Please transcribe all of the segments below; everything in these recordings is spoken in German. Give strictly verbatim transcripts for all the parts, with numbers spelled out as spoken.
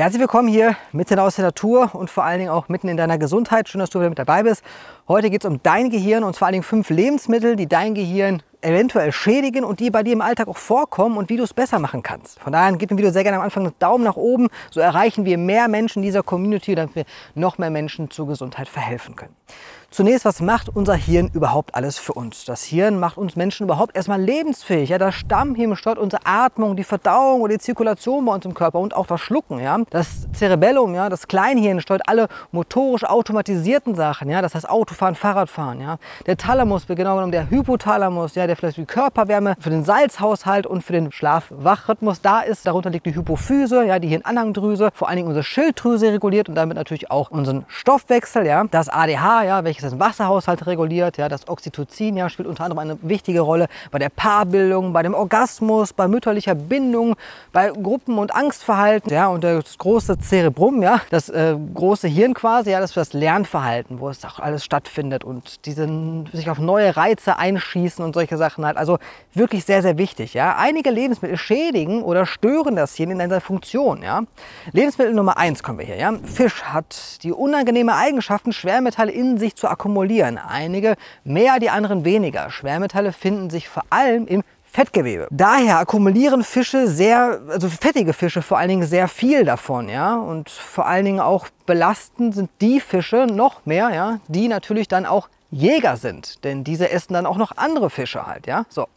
Herzlich willkommen hier mitten aus der Natur und vor allen Dingen auch mitten in deiner Gesundheit. Schön, dass du wieder mit dabei bist. Heute geht es um dein Gehirn und vor allen Dingen fünf Lebensmittel, die dein Gehirn eventuell schädigen und die bei dir im Alltag auch vorkommen und wie du es besser machen kannst. Von daher gib dem Video sehr gerne am Anfang einen Daumen nach oben. So erreichen wir mehr Menschen in dieser Community, damit wir noch mehr Menschen zur Gesundheit verhelfen können. Zunächst, was macht unser Hirn überhaupt alles für uns? Das Hirn macht uns Menschen überhaupt erstmal lebensfähig. Ja, das Stammhirn steuert unsere Atmung, die Verdauung oder die Zirkulation bei uns im Körper und auch das Schlucken. Ja. Das Cerebellum, ja, das Kleinhirn, steuert alle motorisch automatisierten Sachen. Ja. Das heißt Autofahren, Fahrradfahren. Ja. Der Thalamus, genau genommen der Hypothalamus, ja, der vielleicht für die Körperwärme, für den Salzhaushalt und für den Schlaf-Wach-Rhythmus da ist. Darunter liegt die Hypophyse, ja, die Hirnanhangdrüse, vor allen Dingen unsere Schilddrüse reguliert und damit natürlich auch unseren Stoffwechsel. Ja. Das A D H, ja, welches das Wasserhaushalt reguliert, ja, das Oxytocin, ja, spielt unter anderem eine wichtige Rolle bei der Paarbildung, bei dem Orgasmus, bei mütterlicher Bindung, bei Gruppen- und Angstverhalten, ja, und das große Cerebrum, ja, das äh, große Hirn quasi, ja, das für das Lernverhalten, wo es auch alles stattfindet und diesen, sich auf neue Reize einschießen und solche Sachen halt, also wirklich sehr, sehr wichtig, ja. Einige Lebensmittel schädigen oder stören das Hirn in seiner Funktion, ja. Lebensmittel Nummer eins kommen wir hier, ja. Fisch hat die unangenehme Eigenschaften, Schwermetalle in sich zu akkumulieren. Einige mehr, die anderen weniger. Schwermetalle finden sich vor allem im Fettgewebe. Daher akkumulieren Fische sehr, also fettige Fische vor allen Dingen sehr viel davon, ja, und vor allen Dingen auch belastend sind die Fische noch mehr, ja, die natürlich dann auch Jäger sind, denn diese essen dann auch noch andere Fische halt, ja, so.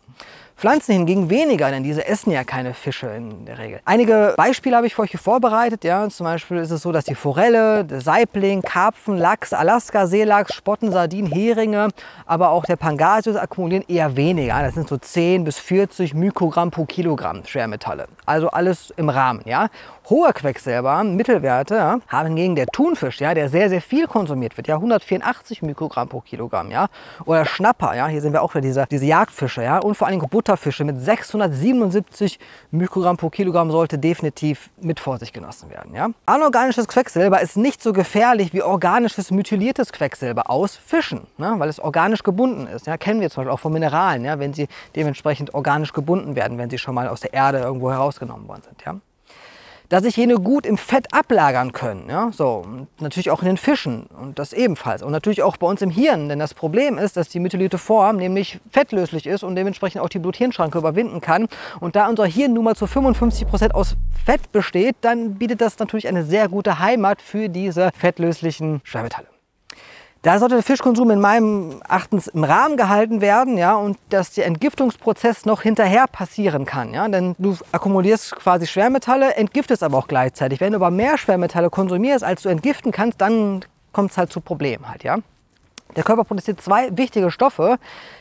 Pflanzen hingegen weniger, denn diese essen ja keine Fische in der Regel. Einige Beispiele habe ich für euch hier vorbereitet. Ja. Zum Beispiel ist es so, dass die Forelle, der Saibling, Karpfen, Lachs, Alaska-Seelachs, Spotten, Sardinen, Heringe, aber auch der Pangasius akkumulieren eher weniger. Das sind so zehn bis vierzig Mikrogramm pro Kilogramm Schwermetalle. Also alles im Rahmen. Ja. Hohe Quecksilber, Mittelwerte, ja, haben hingegen der Thunfisch, ja, der sehr, sehr viel konsumiert wird. Ja, hundertvierundachtzig Mikrogramm pro Kilogramm. Ja. Oder Schnapper, ja, hier sind wir auch wieder diese, diese Jagdfische. Ja. Und vor allen Dingen Butterfische mit sechshundertsiebenundsiebzig Mikrogramm pro Kilogramm sollte definitiv mit Vorsicht genossen werden. Ja? Anorganisches Quecksilber ist nicht so gefährlich wie organisches methyliertes Quecksilber aus Fischen, ne? Weil es organisch gebunden ist. Ja? Kennen wir zum Beispiel auch von Mineralen, ja? Wenn sie dementsprechend organisch gebunden werden, wenn sie schon mal aus der Erde irgendwo herausgenommen worden sind. Ja? Dass sich jene gut im Fett ablagern können, ja, so, und natürlich auch in den Fischen und das ebenfalls und natürlich auch bei uns im Hirn, denn das Problem ist, dass die methylierte Form nämlich fettlöslich ist und dementsprechend auch die Blut-Hirn-Schranke überwinden kann und da unser Hirn nun mal zu fünfundfünfzig Prozent aus Fett besteht, dann bietet das natürlich eine sehr gute Heimat für diese fettlöslichen Schwermetalle. Da sollte der Fischkonsum in meinem Erachtens im Rahmen gehalten werden, ja, und dass der Entgiftungsprozess noch hinterher passieren kann, ja, denn du akkumulierst quasi Schwermetalle, entgiftest aber auch gleichzeitig. Wenn du aber mehr Schwermetalle konsumierst, als du entgiften kannst, dann kommt es halt zu Problemen halt, ja. Der Körper produziert zwei wichtige Stoffe,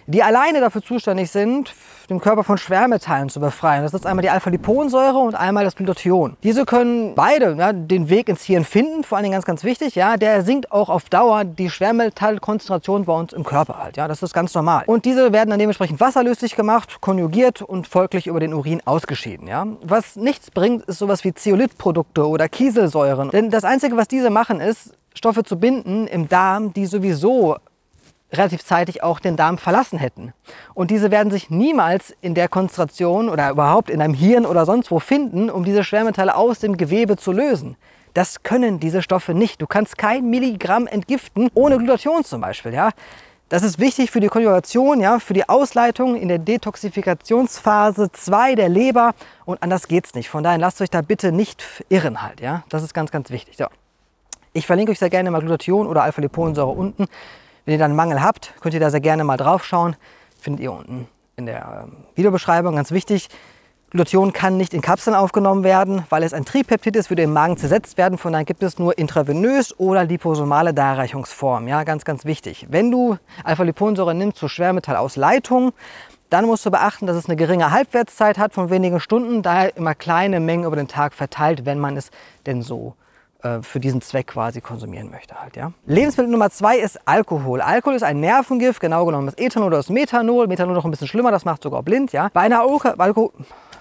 die alleine dafür zuständig sind, den Körper von Schwermetallen zu befreien. Das ist einmal die Alpha-Liponsäure und einmal das Glutathion. Diese können beide, ja, den Weg ins Hirn finden, vor allen Dingen ganz, ganz wichtig. Ja, der sinkt auch auf Dauer die Schwermetallkonzentration bei uns im Körper halt. Ja, das ist ganz normal. Und diese werden dann dementsprechend wasserlöslich gemacht, konjugiert und folglich über den Urin ausgeschieden. Ja. Was nichts bringt, ist sowas wie Zeolithprodukte oder Kieselsäuren. Denn das Einzige, was diese machen, ist, Stoffe zu binden im Darm, die sowieso relativ zeitig auch den Darm verlassen hätten. Und diese werden sich niemals in der Konzentration oder überhaupt in deinem Hirn oder sonst wo finden, um diese Schwermetalle aus dem Gewebe zu lösen. Das können diese Stoffe nicht. Du kannst kein Milligramm entgiften, ohne Glutathion zum Beispiel, ja. Das ist wichtig für die Konjugation, ja, für die Ausleitung in der Detoxifikationsphase zwei der Leber. Und anders geht's nicht. Von daher lasst euch da bitte nicht irren halt, ja. Das ist ganz, ganz wichtig. So. Ich verlinke euch sehr gerne mal Glutathion oder Alpha-Liponsäure unten. Wenn ihr dann einen Mangel habt, könnt ihr da sehr gerne mal drauf schauen. Findet ihr unten in der Videobeschreibung. Ganz wichtig, Glutathion kann nicht in Kapseln aufgenommen werden, weil es ein Tripeptid ist, würde im Magen zersetzt werden. Von daher gibt es nur intravenös oder liposomale Darreichungsformen. Ja, ganz, ganz wichtig. Wenn du Alpha-Liponsäure nimmst zur Schwermetallausleitung, dann musst du beachten, dass es eine geringe Halbwertszeit hat von wenigen Stunden. Daher immer kleine Mengen über den Tag verteilt, wenn man es denn so für diesen Zweck quasi konsumieren möchte halt, ja. Lebensmittel Nummer zwei ist Alkohol. Alkohol ist ein Nervengift, genau genommen das Ethanol oder das Methanol. Methanol noch ein bisschen schlimmer, das macht sogar blind, ja. Bei einer Alko- Alko-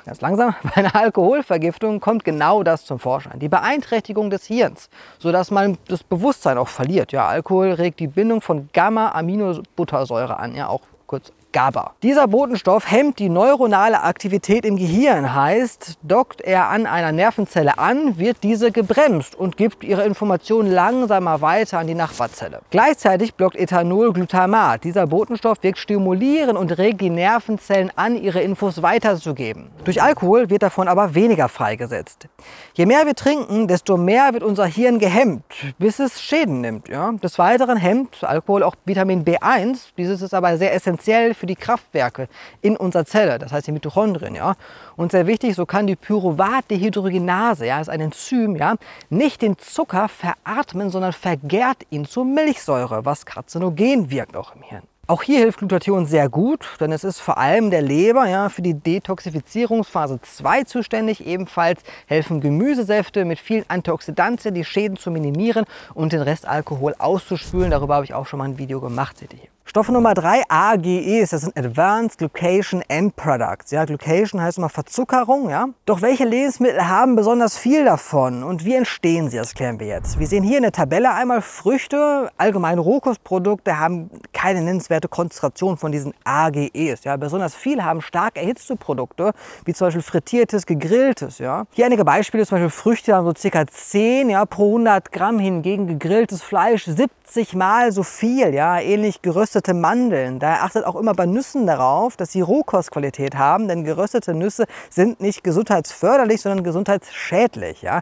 Ganz langsam, bei einer Alkoholvergiftung kommt genau das zum Vorschein. Die Beeinträchtigung des Hirns, sodass man das Bewusstsein auch verliert, ja. Alkohol regt die Bindung von Gamma-Aminobuttersäure an, ja, auch kurz GABA. Dieser Botenstoff hemmt die neuronale Aktivität im Gehirn, heißt, dockt er an einer Nervenzelle an, wird diese gebremst und gibt ihre Informationen langsamer weiter an die Nachbarzelle. Gleichzeitig blockt Ethanol Glutamat. Dieser Botenstoff wirkt stimulierend und regt die Nervenzellen an, ihre Infos weiterzugeben. Durch Alkohol wird davon aber weniger freigesetzt. Je mehr wir trinken, desto mehr wird unser Hirn gehemmt, bis es Schäden nimmt. Ja? Des Weiteren hemmt Alkohol auch Vitamin B eins. Dieses ist aber sehr essentiell für die Kraftwerke in unserer Zelle, das heißt die Mitochondrien. Ja? Und sehr wichtig, so kann die Pyruvatdehydrogenase, ja, ist ein Enzym, ja, nicht den Zucker veratmen, sondern vergärt ihn zur Milchsäure, was karzinogen wirkt auch im Hirn. Auch hier hilft Glutathion sehr gut, denn es ist vor allem der Leber, ja, für die Detoxifizierungsphase zwei zuständig. Ebenfalls helfen Gemüsesäfte mit vielen Antioxidantien, die Schäden zu minimieren und den Restalkohol auszuspülen. Darüber habe ich auch schon mal ein Video gemacht, seht ihr hier. Stoff Nummer drei, A G Es, das sind Advanced Glucation End Products. Ja, Glucation heißt immer Verzuckerung. Ja? Doch welche Lebensmittel haben besonders viel davon und wie entstehen sie, das klären wir jetzt. Wir sehen hier in der Tabelle einmal Früchte, allgemein Rohkostprodukte haben keine nennenswerte Konzentration von diesen A G Es. Ja? Besonders viel haben stark erhitzte Produkte, wie zum Beispiel frittiertes, gegrilltes. Ja? Hier einige Beispiele, zum Beispiel Früchte haben so ca. zehn ja, pro hundert Gramm, hingegen gegrilltes Fleisch siebzig mal so viel, ja? Ähnlich geröstet. Geröstete Mandeln. Daher achtet auch immer bei Nüssen darauf, dass sie Rohkostqualität haben, denn geröstete Nüsse sind nicht gesundheitsförderlich, sondern gesundheitsschädlich. Ja?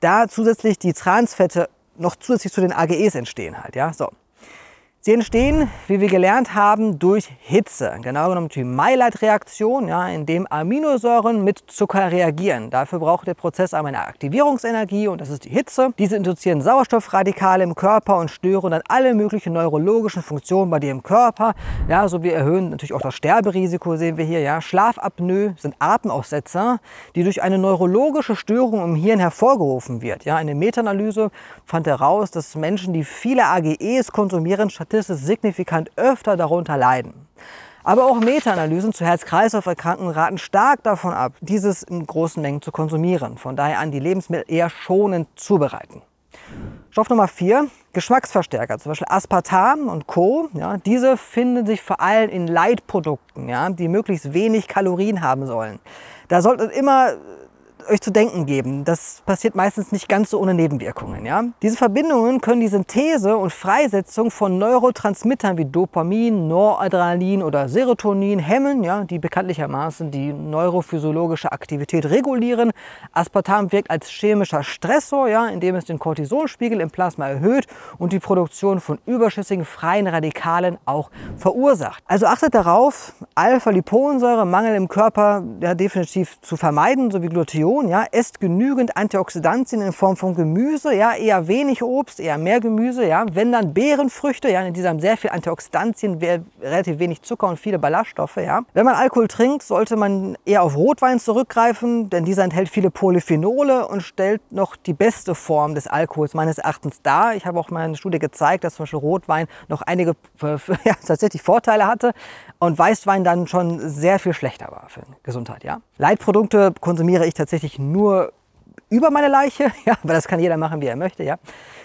Da zusätzlich die Transfette noch zusätzlich zu den A G Es entstehen halt. Ja? So. Sie entstehen, wie wir gelernt haben, durch Hitze. Genau genommen die Maillard-Reaktion, ja, in dem Aminosäuren mit Zucker reagieren. Dafür braucht der Prozess einmal eine Aktivierungsenergie und das ist die Hitze. Diese induzieren Sauerstoffradikale im Körper und stören dann alle möglichen neurologischen Funktionen bei dir im Körper. Ja, so wir erhöhen natürlich auch das Sterberisiko, sehen wir hier. Ja. Schlafapnoe sind Atemaussetzer, die durch eine neurologische Störung im Hirn hervorgerufen wird. Ja. Eine Meta-Analyse fand heraus, dass Menschen, die viele A G Es konsumieren, statistisch signifikant öfter darunter leiden. Aber auch Meta-Analysen zu Herz-Kreislauf-Erkrankungen raten stark davon ab, dieses in großen Mengen zu konsumieren. Von daher an die Lebensmittel eher schonend zubereiten. Stoff Nummer vier, Geschmacksverstärker, zum Beispiel Aspartam und Co. Ja, diese finden sich vor allem in Leitprodukten, ja, die möglichst wenig Kalorien haben sollen. Da solltet ihr immer euch zu denken geben. Das passiert meistens nicht ganz so ohne Nebenwirkungen. Ja? Diese Verbindungen können die Synthese und Freisetzung von Neurotransmittern wie Dopamin, Noradrenalin oder Serotonin hemmen, ja, die bekanntlichermaßen die neurophysiologische Aktivität regulieren. Aspartam wirkt als chemischer Stressor, ja, indem es den Cortisolspiegel im Plasma erhöht und die Produktion von überschüssigen freien Radikalen auch verursacht. Also achtet darauf, Alpha-Liponsäure-Mangel im Körper, ja, definitiv zu vermeiden, sowie Glutathion. Ja, esst genügend Antioxidantien in Form von Gemüse, ja, eher wenig Obst, eher mehr Gemüse, ja, wenn dann Beerenfrüchte, ja, in diesem haben sehr viel Antioxidantien, relativ wenig Zucker und viele Ballaststoffe, ja. Wenn man Alkohol trinkt, sollte man eher auf Rotwein zurückgreifen, denn dieser enthält viele Polyphenole und stellt noch die beste Form des Alkohols meines Erachtens dar. Ich habe auch mal eine Studie gezeigt, dass zum Beispiel Rotwein noch einige ja, tatsächlich Vorteile hatte und Weißwein dann schon sehr viel schlechter war für die Gesundheit, ja. Leitprodukte konsumiere ich tatsächlich nur über meine Leiche, ja, aber das kann jeder machen, wie er möchte. Ja.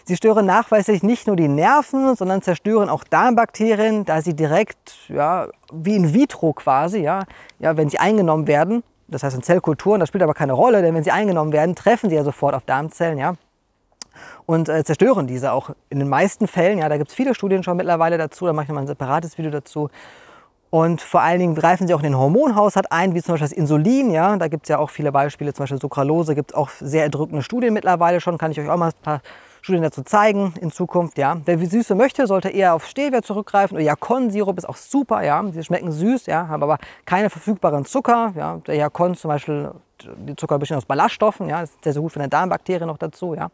Sie stören nachweislich nicht nur die Nerven, sondern zerstören auch Darmbakterien, da sie direkt, ja, wie in vitro quasi, ja, ja, wenn sie eingenommen werden, das heißt in Zellkulturen, das spielt aber keine Rolle, denn wenn sie eingenommen werden, treffen sie ja sofort auf Darmzellen, ja, und äh, zerstören diese auch in den meisten Fällen. Ja, da gibt es viele Studien schon mittlerweile dazu, da mache ich nochmal ein separates Video dazu. Und vor allen Dingen greifen sie auch in den Hormonhaushalt ein, wie zum Beispiel das Insulin. Ja? Da gibt es ja auch viele Beispiele, zum Beispiel Sucralose, gibt es auch sehr erdrückende Studien mittlerweile schon. Kann ich euch auch mal ein paar Studien dazu zeigen in Zukunft. Ja? Wer Süße möchte, sollte eher auf Stevia zurückgreifen. Oder Jakon-Sirup ist auch super. Ja? Sie schmecken süß, ja? Haben aber keine verfügbaren Zucker. Ja? Der Jakon zum Beispiel, die Zucker bestehen aus Ballaststoffen. Ja? Das ist sehr, sehr gut für eine Darmbakterie noch dazu. Ja?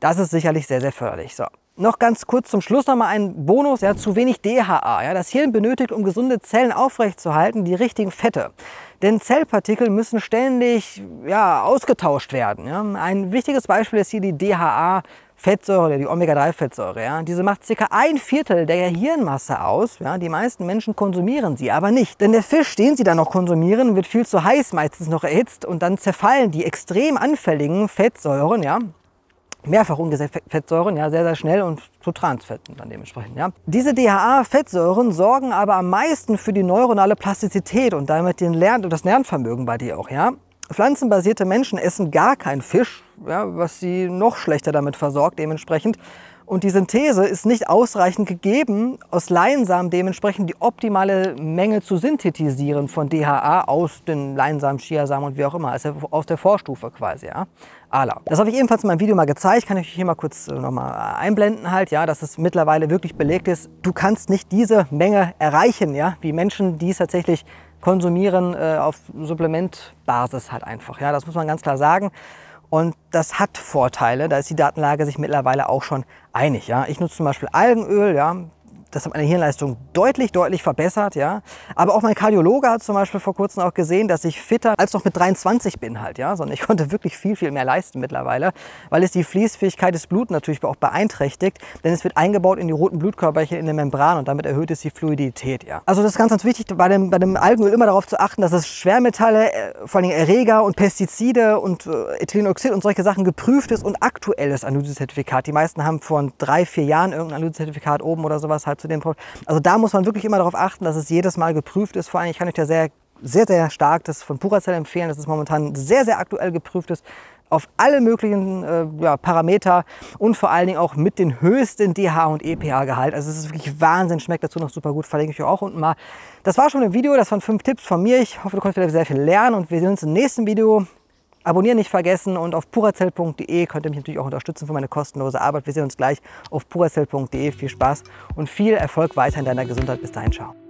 Das ist sicherlich sehr, sehr förderlich. So. Noch ganz kurz zum Schluss noch mal ein Bonus, ja, zu wenig D H A. Ja, das Hirn benötigt, um gesunde Zellen aufrechtzuerhalten, die richtigen Fette. Denn Zellpartikel müssen ständig, ja, ausgetauscht werden. Ja. Ein wichtiges Beispiel ist hier die D H A-Fettsäure oder die Omega drei Fettsäure. Ja. Diese macht ca. ein Viertel der Hirnmasse aus. Ja. Die meisten Menschen konsumieren sie aber nicht. Denn der Fisch, den sie dann noch konsumieren, wird viel zu heiß, meistens noch erhitzt. Und dann zerfallen die extrem anfälligen Fettsäuren, ja, mehrfach ungesättigte Fettsäuren, ja, sehr, sehr schnell, und zu Transfetten dann dementsprechend. Ja. Diese D H A-Fettsäuren sorgen aber am meisten für die neuronale Plastizität und damit den Lern- und das Lernvermögen bei dir auch. Ja. Pflanzenbasierte Menschen essen gar keinen Fisch, ja, was sie noch schlechter damit versorgt dementsprechend. Und die Synthese ist nicht ausreichend gegeben, aus Leinsamen dementsprechend die optimale Menge zu synthetisieren von D H A aus den Leinsamen, Chiasamen und wie auch immer, also aus der Vorstufe quasi, ja. Ala. Das habe ich ebenfalls in meinem Video mal gezeigt, kann ich euch hier mal kurz äh, nochmal einblenden halt, ja, dass es mittlerweile wirklich belegt ist, du kannst nicht diese Menge erreichen, ja, wie Menschen, die es tatsächlich konsumieren äh, auf Supplementbasis halt einfach, ja, das muss man ganz klar sagen. Und das hat Vorteile, da ist die Datenlage sich mittlerweile auch schon einig. Ja. Ich nutze zum Beispiel Algenöl, ja. Das hat meine Hirnleistung deutlich, deutlich verbessert. Ja. Aber auch mein Kardiologe hat zum Beispiel vor kurzem auch gesehen, dass ich fitter als noch mit dreiundzwanzig bin halt. Ja. Sondern ich konnte wirklich viel, viel mehr leisten mittlerweile, weil es die Fließfähigkeit des Bluts natürlich auch beeinträchtigt. Denn es wird eingebaut in die roten Blutkörperchen in der Membran und damit erhöht es die Fluidität. Ja. Also das ist ganz, ganz wichtig, bei dem, bei dem Algenöl immer darauf zu achten, dass es Schwermetalle, vor allem Erreger und Pestizide und Ethylenoxid und solche Sachen geprüft ist und aktuelles Analysezertifikat. Die meisten haben vor drei, vier Jahren irgendein Analysezertifikat oben oder sowas halt. Zu dem Problem. Also da muss man wirklich immer darauf achten, dass es jedes Mal geprüft ist. Vor allem, ich kann euch ja sehr, sehr, sehr stark das von Purazell empfehlen. Das ist momentan sehr, sehr aktuell geprüft ist auf alle möglichen äh, ja, Parameter und vor allen Dingen auch mit den höchsten D H A und E P A-Gehalt. Also es ist wirklich Wahnsinn, schmeckt dazu noch super gut. Verlinke ich euch auch unten mal. Das war schon ein Video, das waren fünf Tipps von mir. Ich hoffe, du konntest wieder sehr viel lernen und wir sehen uns im nächsten Video. Abonnieren nicht vergessen und auf purazell punkt de könnt ihr mich natürlich auch unterstützen für meine kostenlose Arbeit. Wir sehen uns gleich auf purazell punkt de. Viel Spaß und viel Erfolg weiter in deiner Gesundheit. Bis dahin, ciao.